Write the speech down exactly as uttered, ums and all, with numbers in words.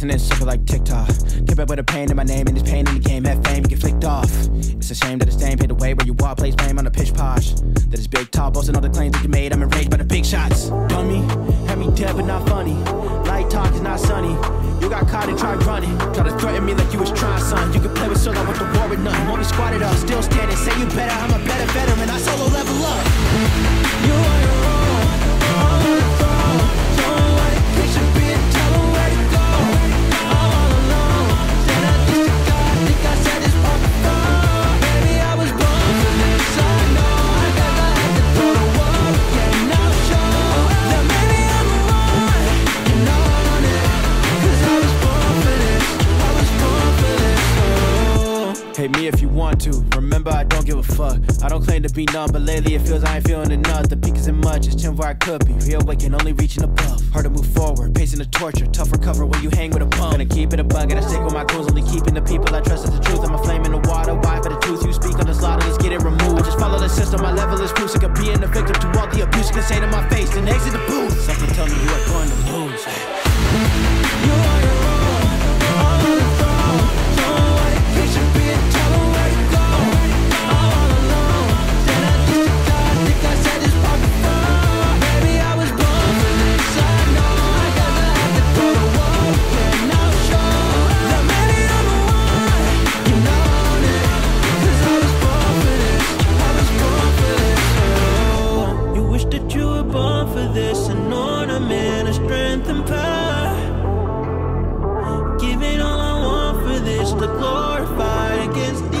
isn't it sucker like TikTok? Get back with a pain in my name and this pain in the game. Have fame, you get flicked off. It's a shame that it's stain paid away where you are. Place blame on the pitch posh. That is big tall boss and all the claims that you made. I'm enraged by the big shots. Dummy, had me dead but not funny. Light talk is not sunny. You got caught and tried running. Try to threaten me like you was trying, son. You can play with solo with the war with nothing. Won't be squatted up, still standing. Say you better, I'm a better veteran. I solo level up. You are your own. Don't like it should be a total way to go. I'm all alone. Then I just forgot. I think I said this part before. Baby, I was born for this. I know I gotta have to go to war. Yeah, now I'm sure that maybe I'm the one. You know I want it. Cause I was born for this. I was born for this. Oh. Hate me if you want to. Remember, I don't give a fuck. I don't claim to be numb, but lately it feels I ain't feeling enough. The peak isn't much, it's ten where I could be. Reawaken, only reaching above. Hard to move forward, pacing the torture. Tough recover when you hang with a bum. Gonna keep it a bug, gotta stick with my crews. Only keeping the people I trust is the truth. I'm a flame in the water, why for the truth? You speak on the slaughter, let's get it removed. I just follow the system, my level is proof. Sick of being the victim to all the abuse. You can say to my face, then exit the booth. Something tell me you are going to lose. You are your own, all on the throne. Don't like it should be a total way to go. Glorified against the